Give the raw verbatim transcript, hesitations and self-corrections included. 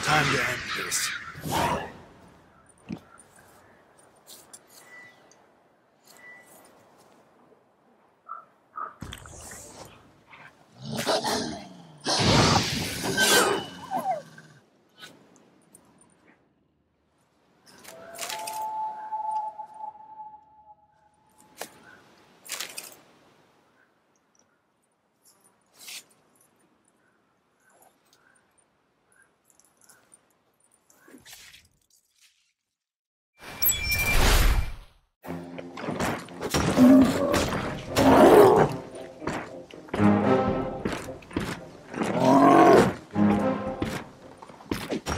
Time to end this.